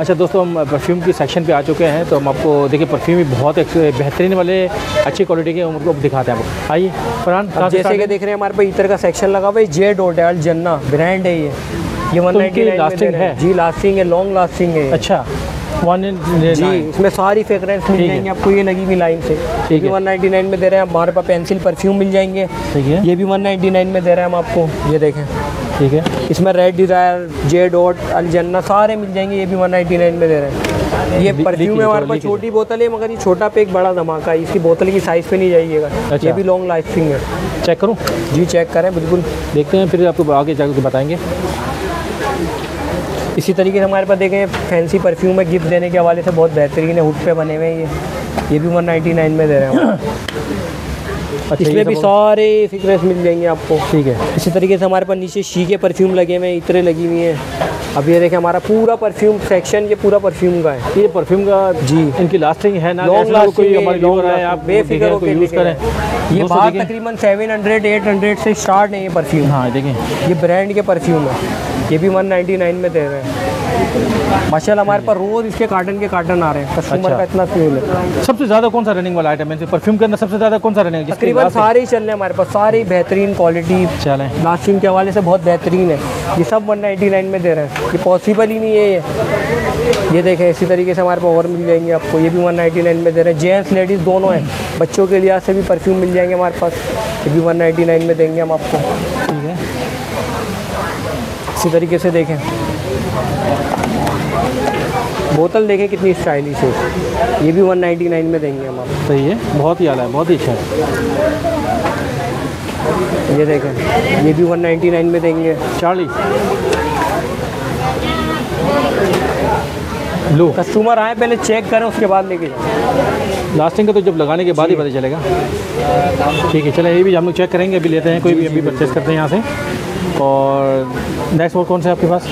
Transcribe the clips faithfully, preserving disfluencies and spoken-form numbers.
अच्छा दोस्तों, हम परफ्यूम की सेक्शन पे आ चुके हैं, तो हम आपको देखिए परफ्यूम भी बहुत बेहतरीन वाले अच्छी क्वालिटी के हम आपको दिखाते हैं आपको। आइए फरहान, जैसे कि देख रहे हैं हमारे पास इतर का सेक्शन लगा हुआ है। जे डोडाल जन्ना ब्रांड है ये ये वन लास्टिंग है जी, लास्टिंग है, लॉन्ग लास्टिंग है। अच्छा वन जी, इसमें सारी फ्रेगरेंस मिल जाएंगी आपको, ये लगी हुई लाइन से ठीक है। वन नाइन्टी नाइन में दे रहे हैं हमारे पास पेंसिल परफ्यूम मिल जाएंगे ठीक है, ये भी वन नाइन्टी नाइन में दे रहे हैं हम आपको, ये देखें ठीक है। इसमें रेड डिज़ायर, जे डॉट, अलजन्ना सारे मिल जाएंगे, ये भी वन नाइन्टी नाइन में दे रहे हैं। ये परफ्यूम है हमारे पास, छोटी बोतल है मगर ये छोटा पैक बड़ा धमाका है, इसकी बोतल की साइज़ पे नहीं जाइएगा। ये भी लॉन्ग लास्टिंग है। चेक करूँ जी, चेक करें बिल्कुल, देखते हैं फिर आपको आगे जाकर बताएँगे। इसी तरीके से हमारे पास देखें फैंसी परफ्यूम है, गिफ्ट देने के हवाले से बहुत बेहतरीन है, हुड पे बने हुए हैं ये ये भी वन नाइन्टी नाइन में दे रहे हैं। अच्छा, इसमें भी सारे फ्रेगरेंस मिल जाएंगे आपको ठीक है। इसी तरीके से हमारे पास नीचे शी के परफ्यूम लगे हुए हैं, इतरे लगी हुई हैं। अब ये देखें हमारा पूरा परफ्यूम सेक्शन, ये पूरा परफ्यूम का है, ये परफ्यूम का जी, इनकी लास्टिंग है ना, कोई हमारी लॉन्ग है, आप बेफिक्र होकर यूज़ करें। ये बात तकरीबन सेवन हंड्रेड एट हंड्रेड से स्टार्ट है ये परफ्यूम। हाँ देखें, ये ब्रांड के परफ्यूम है, ये भी वन नाइन्टी नाइन में दे रहे हैं। माशाल्लाह हमारे पास रोज़ इसके कार्टन के कार्टन आ रहे हैं, कस्टमर का इतना फ्यूल है। सबसे ज़्यादा कौन सा रनिंग वाला आइटम है परफ्यूम के अंदर, सबसे ज़्यादा कौन सा रनिंग? तकरीबन सारे ही चल रहे हैं हमारे पास, सारी बेहतरीन क्वालिटी चलें, लास्टिंग के हवाले से बहुत बेहतरीन है, ये सब वन नाइन्टी नाइन में दे रहे हैं, ये पॉसिबल ही नहीं है ये। ये देखें इसी तरीके से हमारे पास और मिल जाएंगे आपको, ये भी वन नाइन्टी नाइन में दे रहे हैं। जेंट्स लेडीज़ दोनों हैं, बच्चों के लिहाज से भी परफ्यूम मिल जाएंगे हमारे पास, ये भी वन नाइन्टी नाइन में देंगे हम आपको ठीक है। इसी तरीके से देखें बोतल, देखें कितनी स्टाइलिश है, ये भी वन नाइन्टी नाइन में देंगे हम आपको। सही है, बहुत ही आला है, बहुत ही अच्छा है। ये देखें, ये भी वन नाइन्टी नाइन में देंगे। चालीस लो, कस्टमर आए पहले चेक करें उसके बाद लेके जाएं। लास्टिंग का तो जब लगाने के बाद ही पता चलेगा ठीक है। चले, ये भी हम लोग चेक करेंगे, अभी लेते हैं कोई भी, अभी परचेस करते हैं यहाँ से। और नेक्स्ट और कौन सा है आपके पास?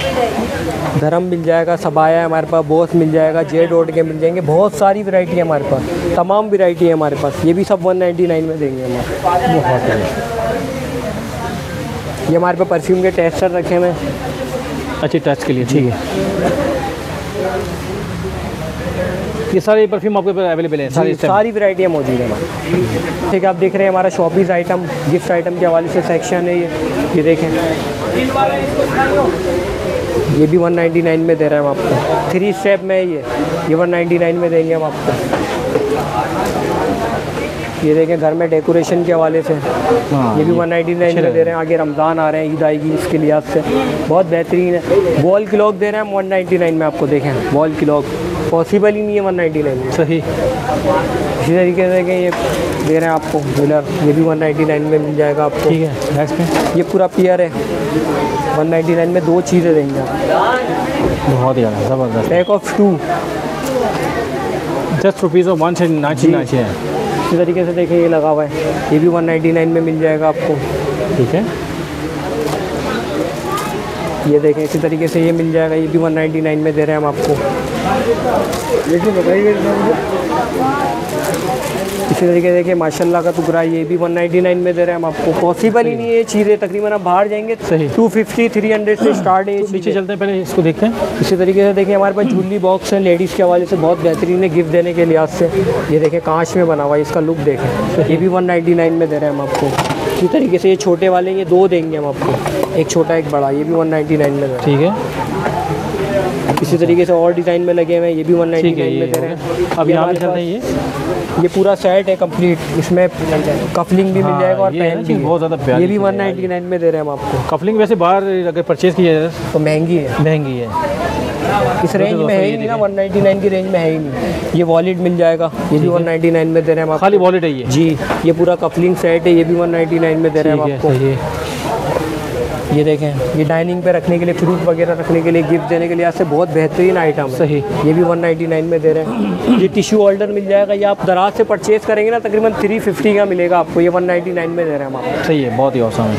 धर्म मिल जाएगा, सबाया हमारे पास, बोस मिल जाएगा, जे डॉट के मिल जाएंगे, बहुत सारी वैरायटी है हमारे पास, तमाम वैरायटी है हमारे पास, ये भी सब वन नाइन्टी नाइन में देंगे हम। ये हमारे पास परफ्यूम के टेस्टर रखे हुए हैं अच्छे टेस्ट के लिए ठीक है। ये सारे परफ्यूम आपके पास अवेलेबल है, सारी सारी वैरायटियाँ मौजूद हैं हमारे ठीक है। आप देख रहे हैं हमारा शॉपिंग आइटम, गिफ्ट आइटम के हवाले से सेक्शन है ये ये देखें, ये भी वन नाइन्टी नाइन में दे रहे हैं हम आपको। थ्री स्टेप में ये ये वन नाइन्टी नाइन में देंगे हम आपको। ये देखें घर में डेकोरेशन के हवाले से, ये भी वन नाइन्टी नाइन में दे रहे हैं। आगे रमज़ान आ रहे हैं, ईद आएगी, इसके लिहाज से बहुत बेहतरीन है। वॉल क्लॉक दे रहे हैं हम वन नाइन्टी नाइन में आपको, देखें वॉल क्लॉक पॉसिबल ही नहीं है वन नाइन्टी नाइन में। सही, इसी तरीके से ये दे रहे हैं आपको मिलर, ये भी वन नाइन्टी नाइन में मिल जाएगा आपको ठीक है। नेक्स्ट में ये पूरा पेयर है, वन नाइन्टी नाइन में दो चीज़ें देंगे आप, बहुत ही ज़बरदस्त। पैक ऑफ टू दस रुपीज़ और वन सेवन नाची नाची है। इसी तरीके से देखें ये लगा हुआ है, ये भी वन नाइन्टी नाइन में मिल जाएगा आपको ठीक है। ये देखें इसी तरीके से ये मिल जाएगा, ये भी वन नाइन्टी नाइन में दे रहे हैं हम आपको। ये बताइए, इसी तरीके से देखिए माशाल्लाह का टुकड़ा, ये भी वन नाइन्टी नाइन में दे रहे हैं हम आपको। पॉसिबल ही नहीं है ये चीज़ें, तकरीबन आप बाहर जाएंगे सही टू फिफ्टी थ्री हंड्रेड से स्टार्ट है। नीचे चलते हैं, पहले इसको देखते हैं। इसी तरीके से देखिए हमारे पास जूलरी बॉक्स है, लेडीज़ के हवाले से बहुत बेहतरीन है गिफ्ट देने के लिहाज से। ये देखें कांच में बना हुआ है, इसका लुक देखें, ये भी वन नाइन्टी नाइन में दे रहे हैं हम आपको। इसी तरीके से ये छोटे वाले, ये दो देंगे हम आपको, एक छोटा एक बड़ा, ये भी वन नाइन्टी नाइन में है ठीक है। इसी तरीके से और डिज़ाइन में लगे हुए हैं, ये भी वन नाइन्टी नाइन में दे रहे हैं। अब यहाँ पे चल रही है, ये पूरा सेट है कंप्लीट, इसमें कफलिंग भी मिल जाएगा और पेन भी, बहुत ज़्यादा प्यारी, ये भी वन नाइन्टी नाइन में दे रहे हैं हम आपको। कफलिंग वैसे बाहर अगर परचेज़ किया जाए तो महंगी है, महंगी है, इस रेंज में है ही नहीं ना, वन नाइन्टी नाइन की रेंज में है ही नहीं। ये वॉलेट मिल जाएगा, ये भी वन नाइन्टी नाइन में दे रहे हैं हम। खाली वॉलेट है ये जी, ये पूरा कपलिंग सेट है, ये भी वन नाइन्टी नाइन में दे रहे हैं हम आपको। ये ये देखें, ये डाइनिंग पे रखने के लिए, फ्रूट वगैरह रखने के लिए, गिफ्ट देने के लिए आपसे बहुत बेहतरीन आइटम है। सही, ये भी वन नाइन्टी नाइन में दे रहे हैं। ये टिश्यू होल्डर मिल जाएगा, ये आप दराज से परचेज़ करेंगे ना, तकरीबन थ्री फिफ्टी का मिलेगा आपको, ये वन नाइन्टी नाइन में दे रहे हैं हम आपको। सही है, बहुत ही औसम है।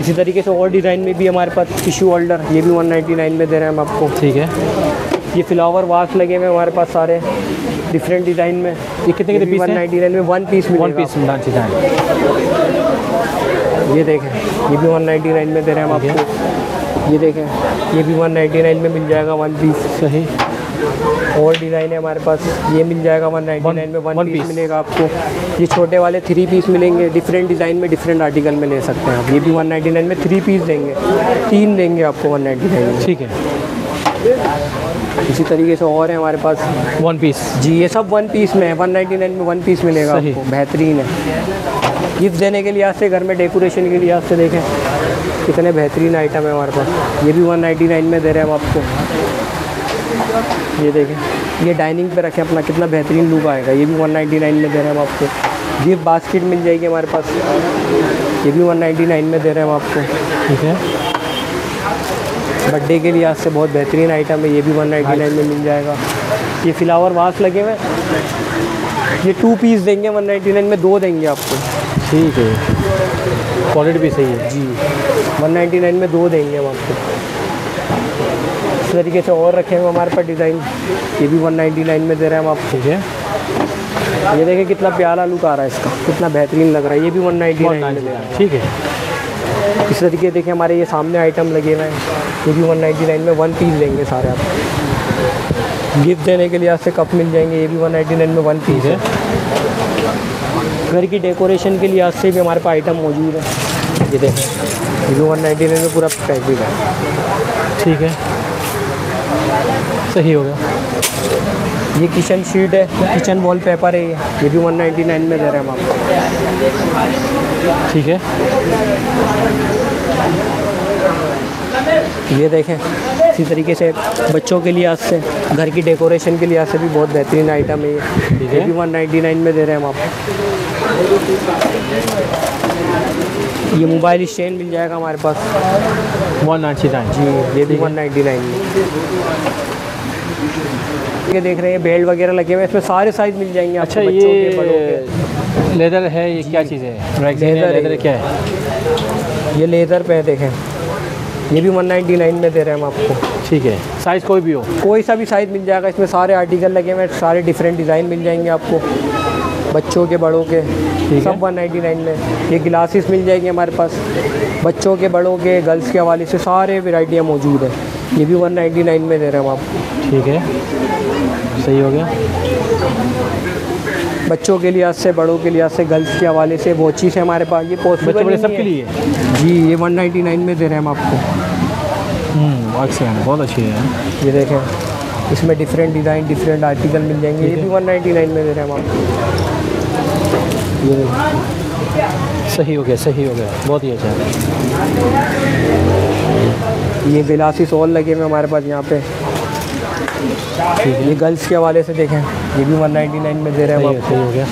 इसी तरीके से और डिज़ाइन में भी हमारे पास टिश्यू होल्डर, ये भी वन नाइन्टी नाइन में दे रहे हैं हम आपको ठीक है। ये फ्लावर वास लगे हुए हमारे पास सारे डिफरेंट डिज़ाइन में, ये कितने कितने पीस वन नाइन्टी नाइन में? One piece one piece design. ये देखें, ये भी वन नाइन्टी नाइन में दे रहे हैं हम आपको। ये देखें, ये भी वन नाइन्टी नाइन में मिल जाएगा वन पीस। सही, और डिज़ाइन है हमारे पास, ये मिल जाएगा वन नाइन्टी नाइन में वन पीस मिलेगा आपको। ये छोटे वाले थ्री पीस मिलेंगे, डिफरेंट डिज़ाइन में डिफरेंट आर्टिकल में ले सकते हैं आप। ये भी वन नाइन्टी नाइन में थ्री पीस देंगे, तीन देंगे आपको वन नाइन्टी नाइन में। ठीक है, इसी तरीके से और है हमारे पास वन पीस जी, ये सब वन पीस में है, वन नाइन्टी नाइन में वन पीस मिलेगा आपको, बेहतरीन है। गिफ्ट देने के लिहाज से, घर में डेकोरेशन के लिहाज से देखें कितने बेहतरीन आइटम है हमारे पास। ये भी वन नाइन्टी नाइन में दे रहे हैं हम आपको। ये देखें, ये डाइनिंग पे रखें अपना, कितना बेहतरीन लुक आएगा। ये भी वन नाइन्टी नाइन में दे रहे हैं हम आपको। गिफ्ट बास्केट मिल जाएगी हमारे पास, ये भी वन नाइन्टी नाइन में दे रहे हैं हम आपको। ठीक है, बर्थडे के लिहाज से बहुत बेहतरीन आइटम है, ये भी वन नाइन्टी नाइन में मिल जाएगा। ये फ्लावर वास लगे हुए, ये टू पीस देंगे वन नाइन्टी नाइन में, दो देंगे आपको। ठीक है, क्वालिटी भी सही है जी, वन नाइन्टी नाइन में दो देंगे हम आपको। इस तरीके से और रखे हुए हमारे पास डिज़ाइन, ये भी वन नाइन्टी नाइन में दे रहे हैं हम आपको। ठीक है, ये देखें कितना प्यारा लुक आ रहा है इसका, कितना बेहतरीन लग रहा है। ये भी वन नाइन्टी नाइन में दे रहे हैं। ठीक है, इस तरीके देखें हमारे ये सामने आइटम लगे हुए हैं, ये भी वन नाइन्टी नाइन में वन पीस देंगे सारे आप। गिफ्ट देने के लिए आपसे कप मिल जाएंगे, ये भी वन नाइन्टी नाइन में वन पीस है। घर की डेकोरेशन के लिए आपसे भी हमारे पास आइटम मौजूद है, ये देखें ये भी वन नाइन्टी नाइन में पूरा पैकेज है। ठीक है, सही हो गया। ये किचन शीट है, किचन वॉल पेपर है, ये भी वन नाइन्टी नाइन में दे रहे हैं हम आपको। ठीक है, ये देखें इसी तरीके से बच्चों के लिहाज से, घर की डेकोरेशन के लिहाज से भी बहुत बेहतरीन आइटम है ये। ये भी वन नाइन्टी नाइन में दे रहे हैं हम आपको। ये मोबाइल स्टैंड मिल जाएगा हमारे पास वन नाइन्टी नाइन जी, ये भी वन नाइन्टी नाइन में। ये देख रहे हैं बेल्ट वगैरह लगे हुए, इसमें सारे साइज मिल जाएंगे। अच्छा, बच्चों ये के, बड़ों के। लेदर है, ये क्या चीज़ है? लेदर, लेदर क्या है? ये लेदर पे देखें, ये भी वन नाइन्टी नाइन में दे रहे हैं हम आपको। ठीक है, साइज़ कोई भी हो, कोई सा भी साइज़ मिल जाएगा। इसमें सारे आर्टिकल लगे हुए, सारे डिफरेंट डिज़ाइन मिल जाएंगे आपको, बच्चों के बड़ों के, सब वन नाइन्टी नाइन में। ये ग्लासेस मिल जाएगी हमारे पास, बच्चों के बड़ों के, गर्ल्स के हवाले से सारे वैरायटियाँ मौजूद हैं। ये भी वन नाइन्टी नाइन में दे रहे हैं हम आपको। ठीक है, सही हो गया। बच्चों के लिहाज से, बड़ों के लिहाज से, गर्ल्स के हवाले से वॉचेस है हमारे पास, ये पॉसिबल सबके लिए जी। ये वन नाइन्टी नाइन में दे रहे हैं हम आपको। अच्छे हैं, बहुत अच्छे हैं। ये देखें, इसमें डिफरेंट डिज़ाइन, डिफरेंट आर्टिकल मिल जाएंगे। ये भी वन नाइन्टी नाइन में दे रहे हैं हम आपको। ये सही हो गया, सही हो गया, बहुत ही अच्छा है। ये ग्लासेस और लगे हुए हमारे पास यहाँ पे। ये गर्ल्स के हवाले से देखें, ये भी वन नाइन्टी नाइन में दे रहे हैं हम। सही हो गया।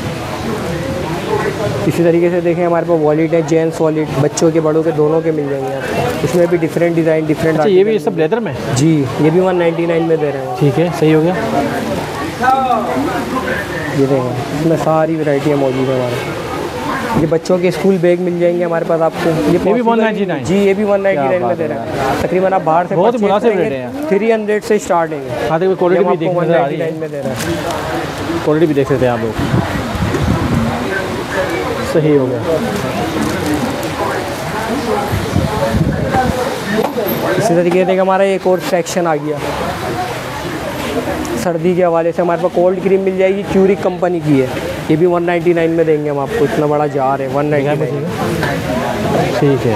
इसी तरीके से देखें हमारे पास वॉलेट है, जेंट्स वॉलेट, बच्चों के बड़ों के दोनों के मिल जाएंगे आपको। इसमें भी डिफरेंट डिज़ाइन, डिफरेंट। अच्छा, ये भी सब लेदर में जी, ये भी वन नाइन्टी नाइन में दे रहे हैं। ठीक है, सही हो गया। ये देखें, इसमें सारी वैरायटियाँ मौजूद हैं हमारे पास। ये बच्चों के स्कूल बैग मिल जाएंगे हमारे पास आपको। ये ये भी वन नाइन्टी नाइन जी, ये भी वन नाइन्टी नाइन में दे रहे हैं। तकरीबन आप बाहर से बहुत मुनासिब रेट है, थ्री हंड्रेड से स्टार्ट है। हाँ, देखिए क्वालिटी भी देखने में आ रही है, में दे रहा है, क्वालिटी भी देख सकते हैं आप लोग। सही हो गया। इसी तरीके से हमारा एक और सेक्शन आ गया सर्दी के हवाले से। हमारे पास कोल्ड क्रीम मिल जाएगी, क्यूरिक कंपनी की है, ये भी वन नाइन्टी नाइन में देंगे हम आपको। इतना बड़ा जार है, वन नाइन्टी नाइन। ठीक है,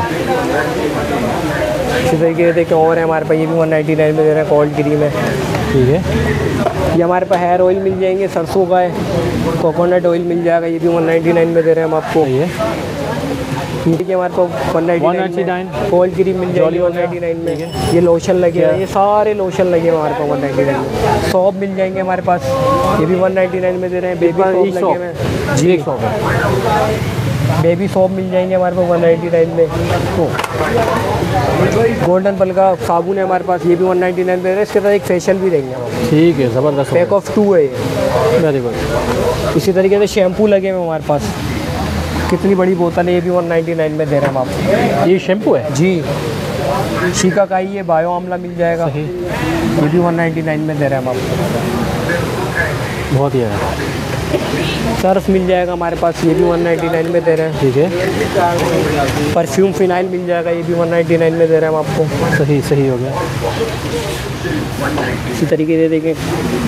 इसी तरीके से और है हमारे पास, ये भी वन नाइन्टी नाइन में दे रहे हैं, कोल्ड क्रीम है। ठीक है, ये हमारे पास हेयर ऑयल मिल जाएंगे, सरसों का है, कोकोनट ऑयल मिल जाएगा, ये भी वन नाइन्टी नाइन में दे रहे हैं हम आपको। ये ठीक है, हमारे पास one ninety nine cold cream मिल जाएगी वन नाइन्टी नाइन में। ये लोशन लगे हैं, ये सारे लोशन लगे हैं हमारे पास वन नाइन्टी नाइन में। सॉप मिल जाएंगे हमारे पास, ये भी वन नाइन्टी नाइन में दे रहे हैं। बेबी सॉप लगे हैं जी, एक सॉप है, बेबी सॉप मिल जाएंगे हमारे पास वन नाइन्टी नाइन में। गोल्डन पल का साबुन है हमारे पास, ये भी वन नाइन्टी नाइन में दे रहे हैं। इसके साथ एक फेशियल भी देंगे हम। ठीक है, ज़बरदस्त, पैक ऑफ टू है ये, वेरी गुड। इसी तरीके से शैम्पू लगे हुए हमारे पास, कितनी बड़ी बोतल है, ये भी वन नाइन्टी नाइन में दे रहे हैं आपको। ये शैम्पू है जी, शिकाकाई है, बायो आमला मिल जाएगा, ये भी वन नाइन्टी नाइन में दे रहे हैं हम आपको। बहुत ही है। सर्फ मिल जाएगा हमारे पास, ये भी वन नाइन्टी नाइन में दे रहे हैं। ठीक है, परफ्यूम फिनाइल मिल जाएगा, ये भी वन नाइन्टी नाइन में दे रहे हैं हम आपको। सही सही हो गया। इसी तरीके से देखिए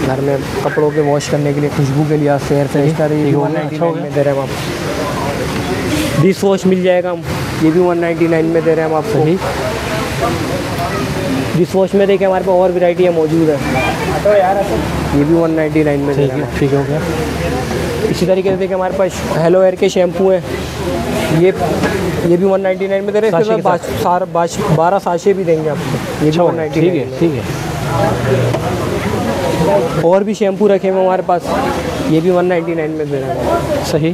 घर में कपड़ों के वॉश करने के लिए खुशबू के लिए फेयर फ्रेशनर ये भी वन नाइन्टी नाइन में दे रहे हैं हम आपको। डिश वॉश मिल जाएगा हम, ये भी वन नाइन्टी नाइन में दे रहे हैं हम आपको। सही डिश वॉश में देखिए हमारे पास और वेराइटियाँ मौजूद है, तो यार ये भी वन नाइन्टी नाइन में दे रहे हैं। ठीक हो गया। इसी तरीके से देखिए हमारे पास हेलो हेयर के शैम्पू है, ये ये भी वन नाइन्टी नाइन में दे रहे हैं। सारा बारह साशे भी देंगे आपको, ये भी वन नाइन्टी नाइन। ठीक है ठीक है। और भी शैम्पू रखे हुए हमारे पास, ये भी वन नाइन्टी नाइन में दे रहे हैं। सही।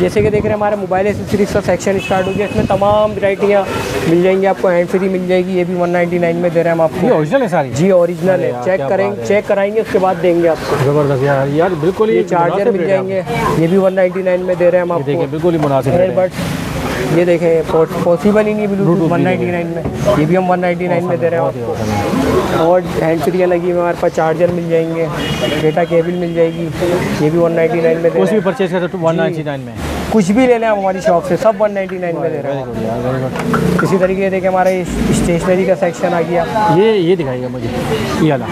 जैसे कि देख रहे हैं हमारे मोबाइल एसेसरीज का सेक्शन स्टार्ट हो गया, इसमें तमाम वैरायटियाँ मिल जाएंगी आपको। हैंड फ्री मिल जाएगी, ये भी वन नाइन्टी नाइन में दे रहे हैं हम आपको। ये ओरिजिनल है सारी? जी ओरिजिनल है। चेक करेंगे, चेक कराएंगे उसके बाद देंगे आपको। ज़बरदस्त यार, यार बिल्कुल। ये चार्जर मिल जाएंगे, ये भी वन नाइन्टी नाइन में दे रहे हैं हम आपको। बिल्कुल ही मुनासिब है, बट ये देखें पॉसिबल ही नहीं है ब्लूटूथ वन नाइन्टी नाइन में, ये भी हम वन नाइन्टी नाइन में दे रहे हैं। और हैंड फ्री लगी हुई हमारे पास, चार्जर मिल जाएंगे, डेटा केबल मिल जाएगी, ये भी वन नाइन्टी नाइन में। कुछ भी परचेज कर सकते हो वन नाइन्टी नाइन में, कुछ भी ले लें हमारी शॉप से, सब वन नाइन्टी नाइन में दे रहे हैं। इसी तरीके से देखिए हमारे स्टेशनरी का सेक्शन आ गया। ये ये दिखाइएगा मुझे, ये वाला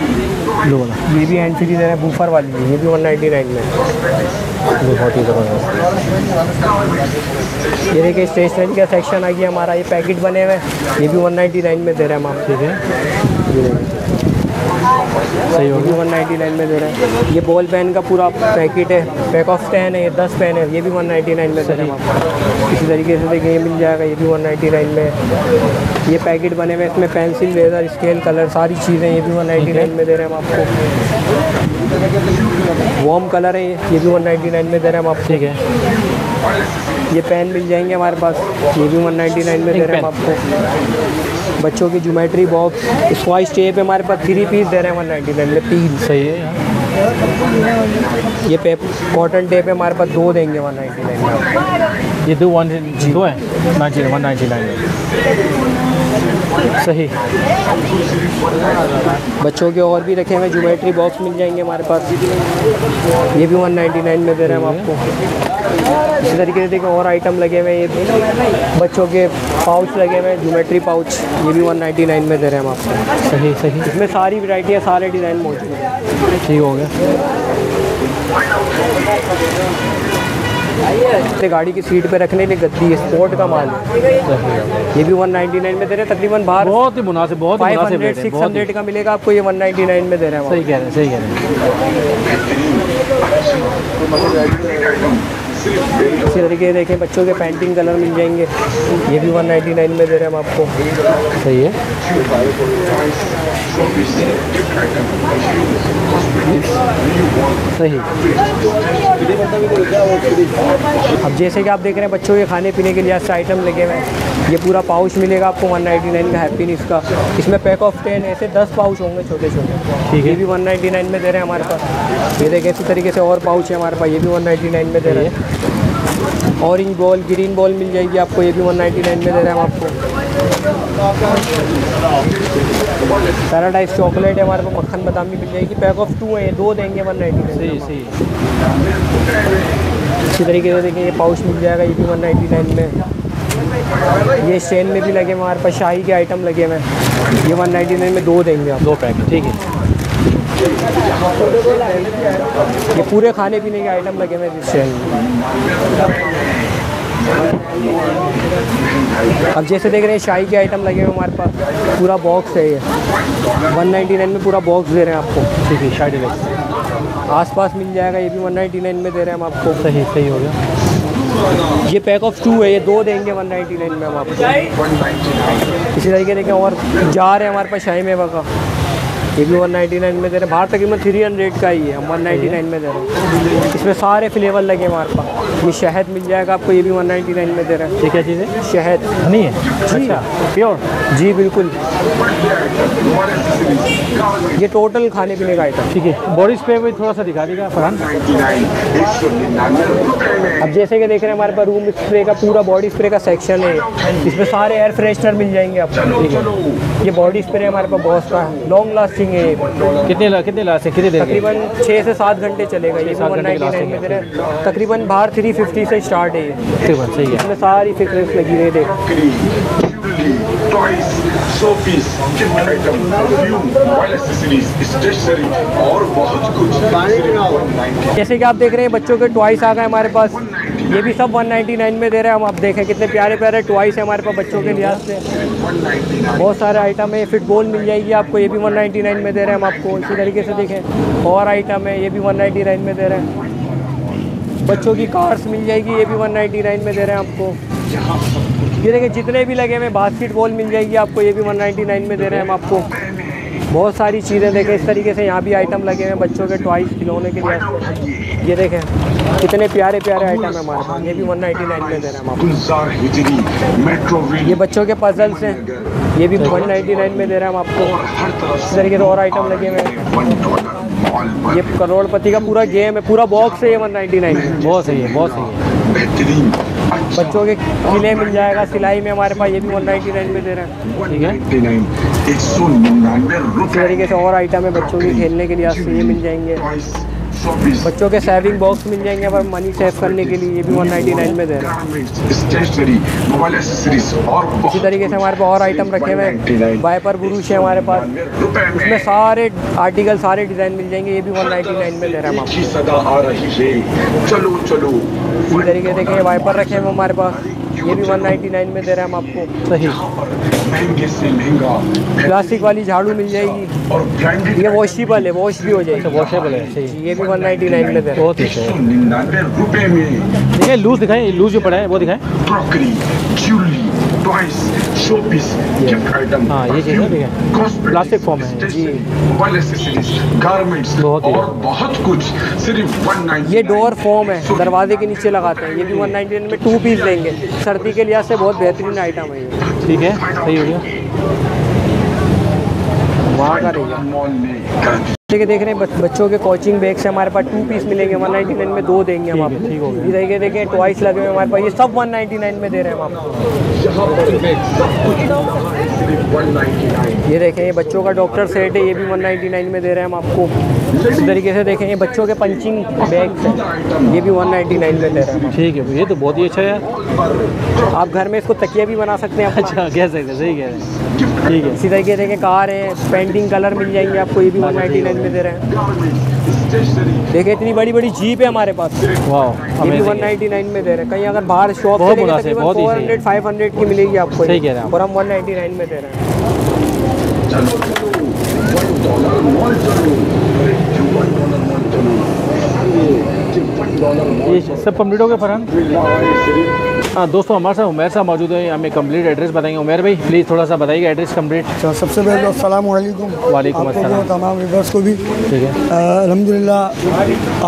ब्लू वाला, ये भी हैंड फ्री दे रहे हैं। बूफर वाली है, ये भी वन नाइन्टी नाइन में। बहुत ही ज़बरदस्त। ये देखिए स्टेशनरी का सेक्शन आ गया हमारा, ये पैकेट बने हुए हैं, ये भी वन नाइन्टी नाइन में दे रहे हैं हम आपसे। ठीक है, सही होगी, वन नाइन्टी नाइन में दे रहे हैं। ये बॉल पेन का पूरा पैकेट है, पैक ऑफ टेन है, ये दस पेन है, ये भी वन नाइन्टी नाइन में दे रहे हैं आपको। इसी तरीके से देखिए ये मिल जाएगा, ये भी वन नाइन्टी नाइन में। ये पैकेट बने हुए, इसमें पेंसिल, लेजर, स्केल, कलर, सारी चीज़ें, ये भी वन नाइन्टी नाइन में दे रहे हैं हम आपको। वार्म कलर है, ये भी वन नाइन्टी नाइन में दे रहे हैं हम आपको। ठीक है। ये पेन मिल जाएंगे हमारे पास, ये भी वन नाइन्टी नाइन में दे रहे हैं हम आपको। बच्चों की ज्योमेट्री बॉक्स, स्क्वाश टेप हमारे पास, थ्री पीस दे रहे हैं वन नाइन्टी नाइन में, तीन। सही है। ये पेप कॉटन टेप है हमारे पास, दो देंगे वन नाइन्टी नाइन में। ये दो वन जीरो है ना, जीरो वन नाइन्टी नाइन। सही। बच्चों के और भी रखे हुए ज्योमेट्री बॉक्स मिल जाएंगे हमारे पास, ये भी वन नाइन्टी नाइन में दे रहे हैं हम आपको। इसी तरीके से देखिए और आइटम लगे हुए, ये बच्चों के पाउच लगे हुए हैं, ज्योमेट्री पाउच, ये भी वन नाइन्टी नाइन में दे रहे हैं हम आपको। सही सही। इसमें सारी वैरायटियाँ, सारे डिज़ाइन मौजूद हैं। ठीक हो गया। गाड़ी की सीट पे रखने के लिए गद्दी, स्पोर्ट का माल, ये भी वन नाइन्टी नाइन में दे रहे हैं। तकरीबन बाहर बहुत ही मुनासिब, बहुत फाइव हंड्रेड सिक्स हंड्रेड का मिलेगा आपको, ये वन नाइन्टी नाइन में दे रहे हैं। सही कह रहे हैं, सही कह रहे हैं। इसी तरीके से देखें बच्चों के पेंटिंग कलर मिल जाएंगे, ये भी वन नाइन्टी नाइन में दे रहे हैं हम आपको। सही है। सही। अब जैसे कि आप देख रहे हैं बच्चों के खाने पीने के लिए ऐसे आइटम लगे हुए हैं, ये पूरा पाउच मिलेगा आपको वन नाइन्टी नाइन का, हैप्पीनेस का। इसमें पैक ऑफ टेन ऐसे दस पाउच होंगे छोटे छोटे। ठीक है, ये भी वन नाइन्टी नाइन में दे रहे हैं हमारे पास। ये देखें इसी तरीके से और पाउच है हमारे पास, ये भी वन नाइन्टी नाइन में दे रहे हैं। ऑरेंज बॉल, ग्रीन बॉल मिल जाएगी आपको, ये भी वन नाइन्टी नाइन में दे रहे हैं हम आपको। पैराडाइज चॉकलेट है हमारे पास, मक्खन बादाम भी मिल जाएगी, पैक ऑफ टू है, दो देंगे वन नाइन्टी नाइन। सही सही। इसी तरीके से देखिए ये पाउच मिल जाएगा, ये भी वन नाइन्टी नाइन में। ये स्टैंड में भी लगे हैं हमारे पास, शाही के आइटम लगे हुए हैं, ये वन नाइन्टी नाइन में दो देंगे आप, दो पैकेट। ठीक है। ये पूरे खाने पीने के आइटम लगे हुए हैं। अब जैसे देख रहे हैं शाही के आइटम लगे हुए हमारे पास, पूरा बॉक्स है, ये वन नाइन्टी नाइन में पूरा बॉक्स दे रहे हैं आपको। ठीक है। शाही डिलेक्स आसपास मिल जाएगा, ये भी वन नाइन्टी नाइन में दे रहे हैं हम आपको। सही सही हो गया। ये पैक ऑफ टू है, ये दो देंगे वन नाइन्टी नाइन में हम आपको। इसी तरीके देखें और जार है हमारे पास शाही मेवा का, ये भी वन नाइन्टी नाइन में दे रहे हैं। बाहर तकरीबन थ्री हंड्रेड का ही है, हम वन नाइन्टी नाइन में दे रहे हैं। इसमें सारे फ्लेवर लगे हमारे पास। ये शहद मिल जाएगा आपको, ये भी वन नाइन्टी नाइन में दे रहे हैं। ये क्या चीज़ है? शहद नहीं है? अच्छा, प्योर? जी बिल्कुल। ये टोटल खाने पीने का आइटम। ठीक है। बॉडी स्प्रे भी थोड़ा सा दिखा देगा फरहान। अब जैसे कि देख रहे हैं हमारे पास रूम स्प्रे का पूरा बॉडी स्प्रे का सेक्शन है, इसमें सारे एयर फ्रेशनर मिल जाएंगे आपको। ठीक है। ये बॉडी स्प्रे हमारे पास बहुत सा लॉन्ग लास्टिंग लास्टिंग है। कितने ला, कितने लास्ट कितने देर? तकरीबन छः से सात घंटे चलेगा ये, सात घंटे लास्टिंग। तकरीबन बाहर थ्री फिफ्टी से स्टार्ट है ये। सही है, इसमें सारी फिक्रेंस लगी हुई है। टॉयज, सोफीस, गिफ्ट आइटम, व्यू, मोबाइल एक्सेसरीज, स्टेशनरी और बहुत कुछ। जैसे कि आप देख रहे हैं बच्चों के टॉयज आ गए हमारे पास, ये भी सब एक सौ निन्यानवे में दे रहे हैं हम। आप देखें कितने प्यारे प्यारे टॉयज है हमारे पास बच्चों के लिहाज से, बहुत सारे आइटम है। फुटबॉल मिल जाएगी आपको, ये भी एक सौ निन्यानवे में दे रहे हैं हम आपको। इसी तरीके से देखें और आइटम है, ये भी एक सौ निन्यानवे में दे रहे हैं। बच्चों की कार्स मिल जाएगी, ये भी एक सौ निन्यानवे में दे रहे हैं आपको। ये देखिए जितने भी लगे हुए, बास्केटबॉल मिल जाएगी आपको, ये भी एक सौ निन्यानवे में दे रहे हैं हम आपको। बहुत सारी चीज़ें देखें इस तरीके से, यहाँ भी आइटम लगे हुए हैं बच्चों के टॉयज खिलौने के लिए। ये देखें कितने प्यारे प्यारे आइटम है हमारे पास, ये भी एक सौ निन्यानवे में दे रहे हैं हम आपको। ये बच्चों के पजल्स हैं, ये भी एक सौ निन्यानवे में दे रहे हैं हम आपको। इस तरीके से और आइटम लगे हुए हैं। ये करोड़पति का पूरा गेम है, पूरा बॉक्स है ये एक सौ निन्यानवे में। बहुत सही है, बहुत सही है। बच्चों के किले मिल जाएगा, सिलाई में हमारे पास, ये भी एक सौ निन्यानवे में दे रहे हैं। ठीक है, इस तरीके से और आइटम है बच्चों के खेलने के लिए, आपसे ये मिल जाएंगे। बच्चों के सेविंग बॉक्स मिल जाएंगे पर मनी सेव करने के लिए, ये भी एक सौ निन्यानवे में दे रहे हैं। स्टेशनरी, मोबाइल एक्सेसरीज और इसी तरीके से हमारे पास और आइटम रखे हुए हैं। वाइपर ब्रूश है हमारे पास, इसमें सारे आर्टिकल सारे डिज़ाइन मिल जाएंगे, ये भी एक सौ निन्यानवे में दे रहे हैं हम। सदा आ रही है चलो चलो। इसी तरीके से देखिए वाइपर रखे हुए हमारे पास, ये भी एक सौ निन्यानवे में दे रहे हैं हम आपको। सही, महंगे से महंगा प्लास्टिक वाली झाड़ू मिल जाएगी और ब्रांडेड, ये वॉशेबल है, वॉश भी हो जाएगी, वॉशेबल है। सही, ये भी एक सौ निन्यानवे में दे रहे हैं। बहुत एक सौ निन्यानवे रुपए में। देखिए लूज दिखाएं, लूज जो पड़ा है वो दिखाएं। Crockery, jewellery, toys, showpiece, gift item, हां ये चीजें दिखाएं। प्लास्टिक फॉर्म है जी, मोबाइल एक्सेसरीज, गारमेंट्स और बहुत कुछ सिर्फ एक सौ निन्यानवे। ये डोर फॉर्म है, दरवाजे के नीचे लगाते हैं, ये भी एक सौ निन्यानवे में टू पीस लेंगे। सर्दी के लिहाज से बहुत बेहतरीन आइटम है ये। ठीक है, सही हो गया। वहाँ का रहेगा। देखिए देख रहे हैं बच्चों के कोचिंग बैग से हमारे पास टू पीस मिलेंगे एक सौ निन्यानवे में, दो देंगे हम आपको। ठीक हो गया। ये देखिए देखिए टॉयज लगे हुए हमारे पास, ये सब एक सौ निन्यानवे में दे रहे हैं हम आपको। ये देखें ये बच्चों का डॉक्टर सेट है, ये भी एक सौ निन्यानवे में दे रहे हैं हम आपको। इस तरीके से देखें ये बच्चों के पंचिंग बैग से, ये भी एक सौ निन्यानवे में दे रहे हैं। ठीक है, ये तो बहुत ही अच्छा है। आप घर में इसको तकिया भी बना सकते हैं। अच्छा, कह सकते हैं, सही कह रहे हैं। ठीक है, इसी तरीके देखें कार है, पेंटिंग कलर मिल जाएंगे आपको, ये भी एक सौ निन्यानवे में दे रहे हैं। देखिए इतनी बड़ी बड़ी जीप है हमारे पास, वाह, ये भी एक सौ निन्यानवे में दे रहे हैं। कहीं अगर बाहर शॉप से लेंगे तकरीबन चार सौ पाँच सौ की मिलेगी आपको। सही कह रहे हैं, और हम एक सौ निन्यानवे में दे रहे हैं। चलो वन डॉलर मॉल चलो, वन डॉलर मॉल चलो। ये सब कंप्लीट हो गया फरहान? हाँ दोस्तों, हमारे साथ उमेर साहब मौजूद है, हमें कंप्लीट एड्रेस बताएंगे। उमेर भाई प्लीज़ थोड़ा सा बताइए एड्रेस कंप्लीट। सबसे पहले तो अस्सलाम वालेकुम। वालेकुम अस्सलाम तमाम व्यूअर्स को भी। ठीक है, अल्हम्दुलिल्लाह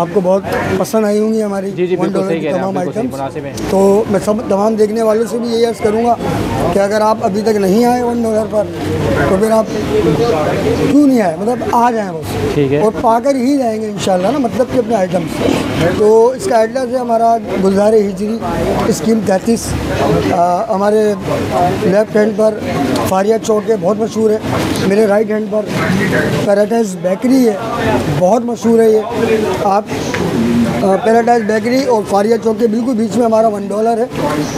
आपको बहुत पसंद आई होंगी हमारी जी जी बिल्कुल सही कह रहे हैं। तो मैं सब तमाम देखने वालों से भी यही अर्ज़ करूँगा कि अगर आप अभी तक नहीं आए वन डॉलर पर तो फिर आप क्यों नहीं आए, मतलब आ जाएँ बस। ठीक है, और पाकर ही जाएंगे इंशाल्लाह ना, मतलब कि अपने आइटम्स। तो इसका एड्रेस है हमारा गुलजार ए हिजरी स्कीम तैंतीस, हमारे लेफ्ट हैंड पर फारिया चौक है, बहुत मशहूर है। मेरे राइट हैंड पर पैराडाइज बेकरी है, बहुत मशहूर है ये। आप पैराडाइज बेकरी और फारिया चौक के बिल्कुल बीच में हमारा वन डॉलर है।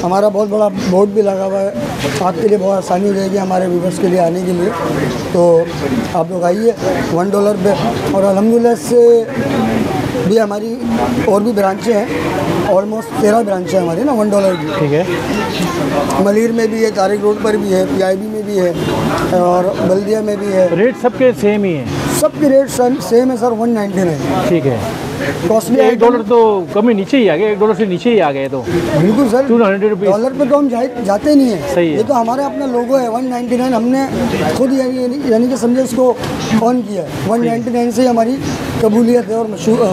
हमारा बहुत बड़ा बोर्ड भी लगा हुआ है, आपके लिए बहुत आसानी हो जाएगी हमारे व्यूवर्स के लिए आने के लिए। तो आप लोग आइए वन डॉलर पे। और अल्हम्दुलिल्लाह से भी हमारी और भी ब्रांचें हैं, ऑलमोस्ट तेरह ब्रांचें हैं हमारी ना वन डॉलर की। ठीक है, मलिर में भी है, तारिक रोड पर भी है, पी आई बी में भी है और बल्दिया में भी है। रेट सबके सेम ही है? सबके रेट सेम है सर, एक सौ निन्यानवे। ठीक है, एक डॉलर तो कम ही नीचे ही आ गया, एक डॉलर से नीचे ही आ गए तो बिल्कुल सर। टू हंड्रेड डॉलर पर तो हम जा, जाते नहीं है। सही है, ये तो हमारा अपना लोगो है एक सौ निन्यानवे, हमने खुद यानी यानी कि समझे इसको ऑन किया है। एक सौ निन्यानवे से हमारी कबूलियत है और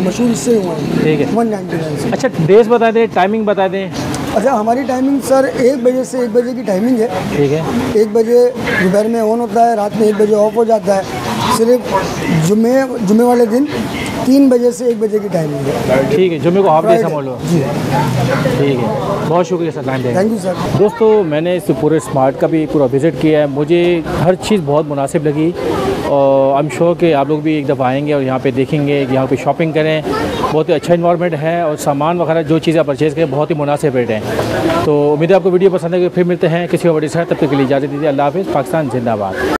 मशहूर इससे हुआ है। ठीक है, एक सौ निन्यानवे से। अच्छा डेज बता दें, टाइमिंग बता दें। अच्छा हमारी टाइमिंग सर एक बजे से एक बजे की टाइमिंग है। ठीक है, एक बजे दोपहर में ऑन होता है, रात में एक बजे ऑफ हो जाता है। सिर्फ जुमे जुमे वाले दिन तीन बजे से एक बजे की टाइमिंग है। ठीक है, जुम्मे को हाफ डे समझ लो। ठीक है, बहुत शुक्रिया सर, टाइम देंगे। Thank you sir. दोस्तों मैंने इस पूरे स्मार्ट का भी पूरा विज़िट किया है, मुझे हर चीज़ बहुत मुनासिब लगी। और आई एम श्योर कि आप लोग भी एक दफ़ा आएंगे और यहाँ पे देखेंगे, यहाँ पे शॉपिंग करें। बहुत ही अच्छा इन्वायरमेंट है और सामान वगैरह जो चीज़ें परचेज़ करें बहुत ही मुनासिब रेट हैं। तो उम्मीद है आपको वीडियो पसंद है। फिर मिलते हैं किसी और वीडियो से, तब तक के लिए इजाज़त दीजिए। अल्लाह हाफ़िज़। पाकिस्तान जिंदाबाद।